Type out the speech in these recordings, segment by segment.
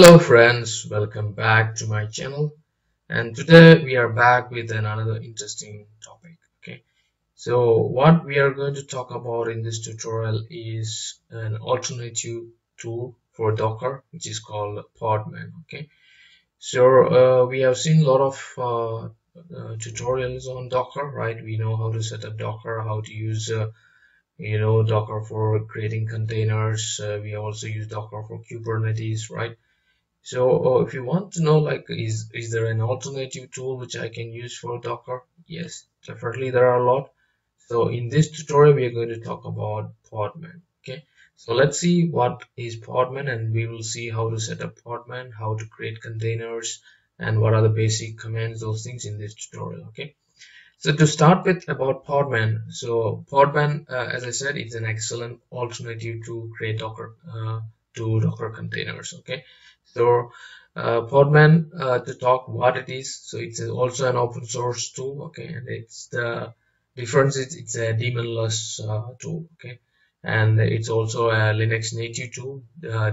Hello friends, welcome back to my channel, and today we are back with another interesting topic. Okay, so what we are going to talk about in this tutorial is an alternative tool for Docker which is called Podman. Okay, so we have seen a lot of tutorials on Docker, right? We know how to set up Docker, how to use Docker for creating containers. We also use Docker for Kubernetes, right? So if you want to know, like, is there an alternative tool which I can use for Docker? Yes, definitely there are a lot. So in this tutorial, we are going to talk about Podman. Okay, so let's see what is Podman, and we will see how to set up Podman, how to create containers, and what are the basic commands, those things in this tutorial. Okay, so to start with about Podman. So Podman, as I said, is an excellent alternative to create Docker to Docker containers. Okay. So Podman, to talk what it is, so it's also an open source tool, okay, and it's the difference is it's a daemonless tool, okay, and it's also a Linux native tool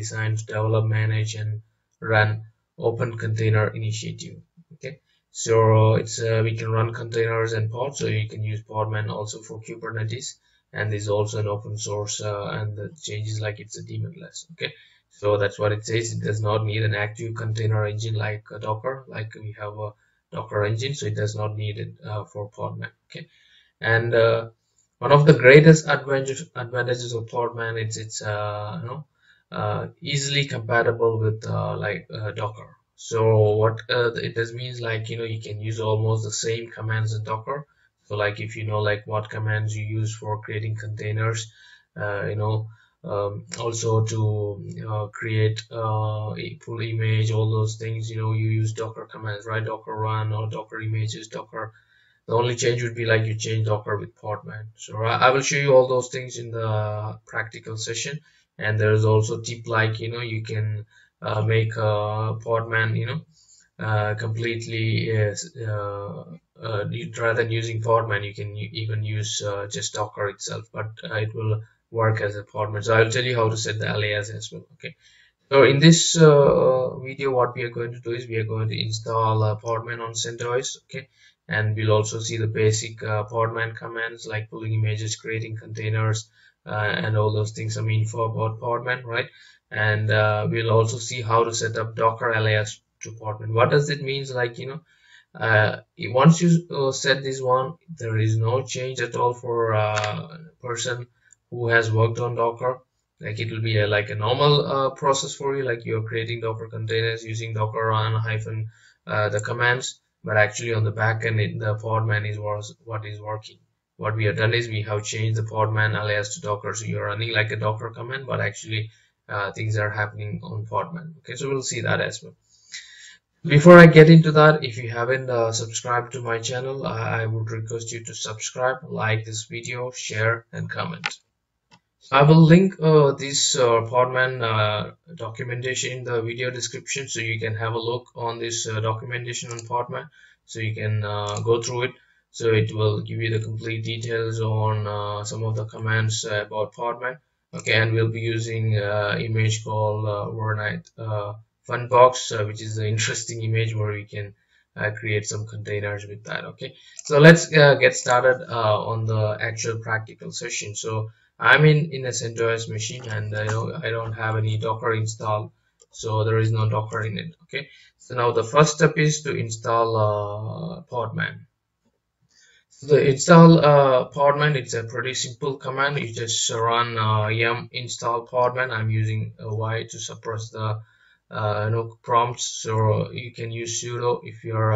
designed to develop, manage, and run Open Container Initiative, okay. So it's we can run containers and pods, so you can use Podman also for Kubernetes, and is also an open source, and the changes like it's a daemonless, okay. So that's what it says. It does not need an active container engine like Docker, like we have a Docker engine, so it does not need it for Podman. Okay, and one of the greatest advantages of Podman is it's easily compatible with Docker. So what it does means, like, you can use almost the same commands as Docker. So like if you know like what commands you use for creating containers, also to create pull image, all those things, you use Docker commands, right? Docker run or Docker images, Docker. The only change would be like you change Docker with Podman. So I will show you all those things in the practical session, and there's also tip, like, you can make Podman completely rather than using Podman, you can even use just Docker itself, but it will work as a Podman. So I'll tell you how to set the alias as well. Okay, so in this video, what we are going to do is we are going to install Podman on CentOS. Okay, and we'll also see the basic Podman commands like pulling images, creating containers, and all those things. Some info about Podman, right? And we'll also see how to set up Docker alias to Podman. What does it mean? Like, once you set this one, there is no change at all for person who has worked on Docker. Like, it will be like a normal process for you, like you're creating Docker containers using Docker run hyphen the commands, but actually on the back end the Podman is what is working. What we have done is we have changed the Podman alias to Docker, so you're running like a Docker command, but actually things are happening on Podman. Okay, so we'll see that as well. Before I get into that, if you haven't subscribed to my channel, I would request you to subscribe, like this video, share, and comment. I will link this Podman documentation in the video description, so you can have a look on this documentation on Podman, so you can go through it. So it will give you the complete details on some of the commands about Podman. Okay, and we'll be using image called wernight/funbox, which is an interesting image where we can create some containers with that. Okay, so let's get started on the actual practical session. So I'm in a CentOS machine, and I don't have any Docker installed, so there is no Docker in it. Okay, so now the first step is to install Podman. So the install Podman, it's a pretty simple command. You just run yum install Podman. I'm using y to suppress the prompts, so you can use sudo if you're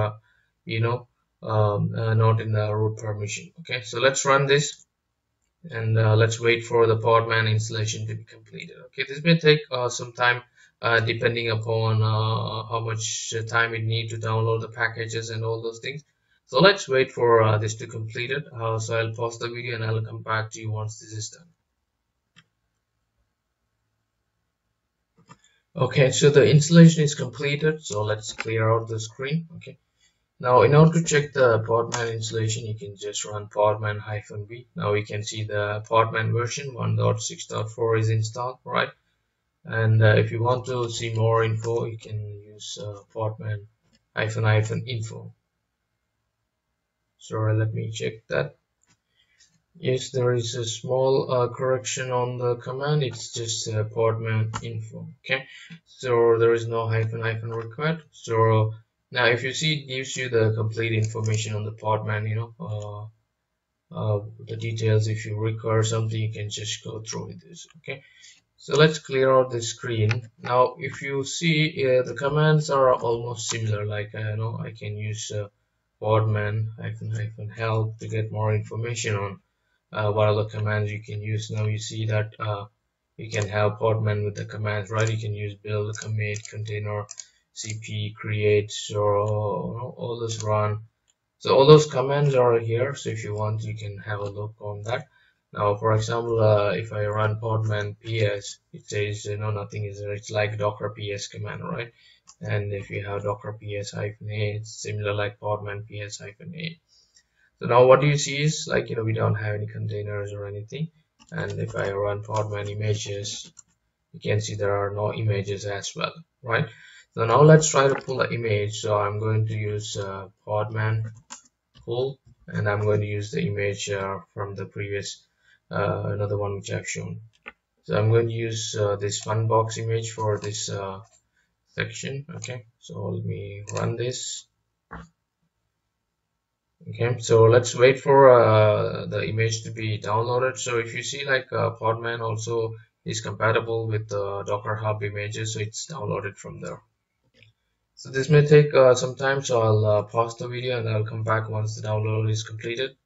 not in the root permission. Okay, so let's run this, and let's wait for the Podman installation to be completed. Okay, this may take some time depending upon how much time it needs to download the packages and all those things. So let's wait for this to complete it. So I'll pause the video and I'll come back to you once this is done. Okay, so the installation is completed, so let's clear out the screen. Okay, now in order to check the Podman installation, you can just run podman-v. Now we can see the Podman version 1.6.4 is installed, right? And if you want to see more info, you can use podman-info. So let me check that. Yes, there is a small correction on the command. It's just podman-info. Okay, so there is no hyphen required. So now if you see, it gives you the complete information on the Podman, the details. If you require something, you can just go through with this. Okay, so let's clear out the screen. Now if you see, the commands are almost similar. Like I can use podman-help to get more information on what other commands you can use. Now you see that you can have Podman with the commands, right? You can use build, commit, container, cp, create, or all this, run. So all those commands are here. So if you want, you can have a look on that. Now, for example, if I run podman ps, it says nothing is there. It's like docker ps command, right? And if you have docker ps-a, it's similar like podman ps-a. So now what you see is like we don't have any containers or anything. And if I run podman images, you can see there are no images as well, right? So now let's try to pull the image. So I'm going to use podman pull, and I'm going to use the image from the previous another one which I've shown. So I'm going to use this funbox image for this section. Okay, so let me run this. Okay, so let's wait for the image to be downloaded. So if you see, like podman also is compatible with the Docker Hub images, so it's downloaded from there. So this may take some time, so I'll pause the video and I'll come back once the download is completed.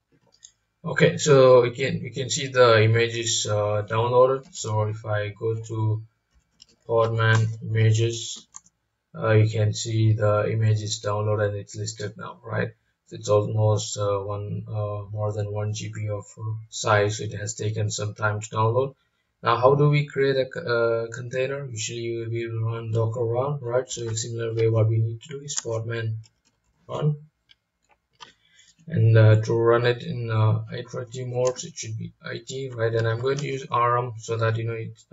Okay, so you can see the image is downloaded. So if I go to Podman images, you can see the image is downloaded and it's listed now, right? It's almost more than 1 GB of size. It has taken some time to download. Now, how do we create a container? Usually, we will run docker run, right? So, in similar way, what we need to do is podman run. And to run it in iterative mode, it should be IT, right? And I'm going to use rm so that, it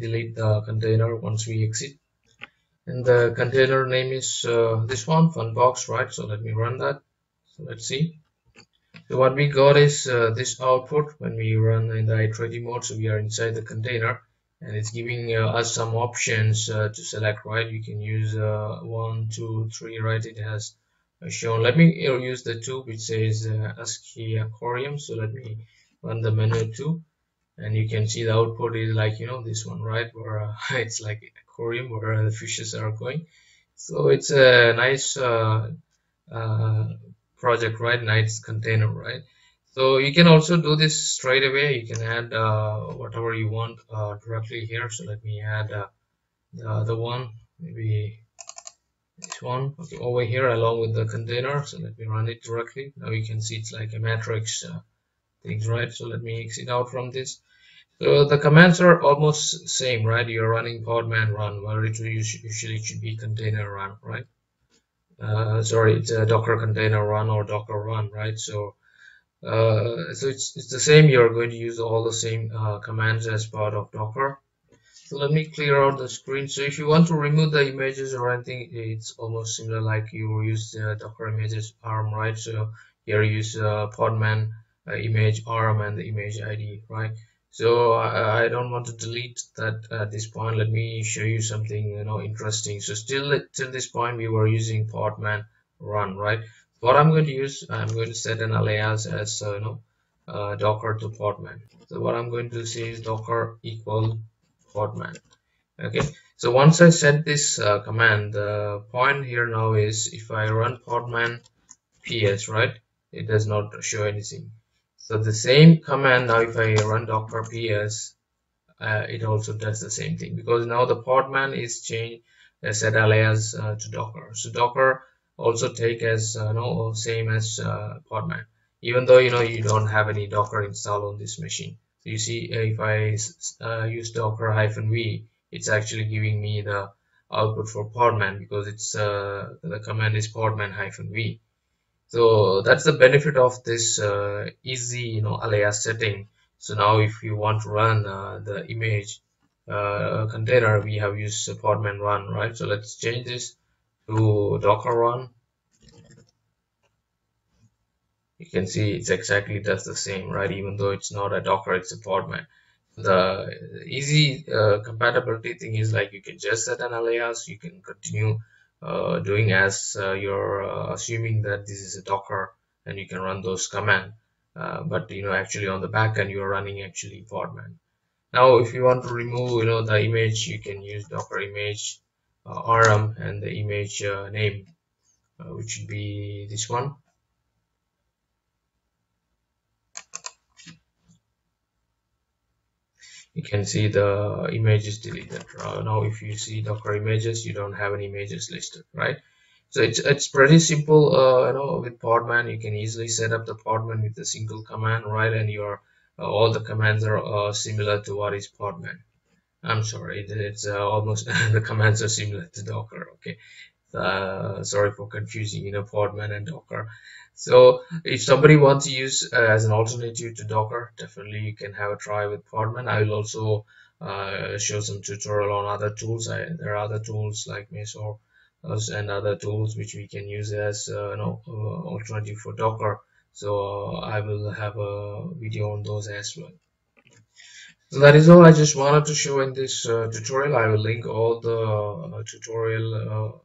delete the container once we exit. And the container name is this one, funbox, right? So, let me run that. So, let's see. So what we got is this output when we run in the iterative mode. So we are inside the container, and it's giving us some options to select, right? You can use 1, 2, 3, right? It has shown. Let me use the 2, which says ASCII aquarium. So let me run the menu 2, and you can see the output is like this one, right? Where it's like aquarium where the fishes are going. So it's a nice project, right? Nice container, right? So you can also do this straight away. You can add whatever you want directly here. So let me add the other one, maybe this one, okay, over here along with the container. So let me run it directly. Now you can see it's like a matrix things, right? So let me exit out from this. So the commands are almost same, right? You're running podman run, where it usually should be container run, right? Sorry, it's a Docker container run or Docker run, right? So, it's the same. You're going to use all the same commands as part of Docker. So let me clear out the screen. So if you want to remove the images or anything, it's almost similar like you use Docker images arm, right? So here you use podman image arm and the image ID, right? So I don't want to delete that at this point. Let me show you something interesting. So still till this point we were using podman run, right? What I'm going to use, I'm going to set an alias as docker to podman. So what I'm going to say is docker equal podman. Okay, so once I set this command, the point here now is if I run podman ps, right, it does not show anything. So the same command now, if I run docker ps, it also does the same thing, because now the podman is changed, set alias to docker. So docker also take as same as podman, even though you don't have any docker installed on this machine. So you see, if I use docker-v, it's actually giving me the output for podman, because it's the command is podman-v. So that's the benefit of this easy alias setting. So now if you want to run the image container, we have used Podman run, right? So let's change this to Docker run. You can see it's exactly that's the same, right? Even though it's not a Docker, it's a Podman. The easy compatibility thing is like you can just set an alias, you can continue doing as you're assuming that this is a Docker, and you can run those commands. But you know, actually on the back end you're running actually Podman. Now if you want to remove, you know, the image, you can use Docker image rm and the image name, which should be this one. You can see the image is deleted. Now if you see Docker images, you don't have any images listed, right? So it's pretty simple, you know, with Podman. You can easily set up the Podman with a single command, right? And your all the commands are similar to what is Podman. I'm sorry, it's almost the commands are similar to Docker, okay? Sorry for confusing, you know, Podman and Docker. So if somebody wants to use as an alternative to Docker, definitely you can have a try with Podman. I will also show some tutorial on other tools. There are other tools like Mesos and other tools which we can use as alternative for Docker. So I will have a video on those as well. So that is all I just wanted to show in this tutorial. I will link all the tutorial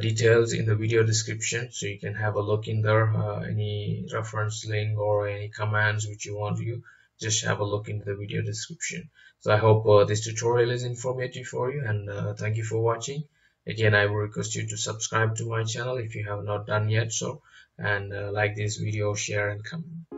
details in the video description, so you can have a look in there. Any reference link or any commands which you want, you just have a look into the video description. So I hope this tutorial is informative for you, and thank you for watching. Again, I will request you to subscribe to my channel if you have not done yet so, and like this video, share and comment.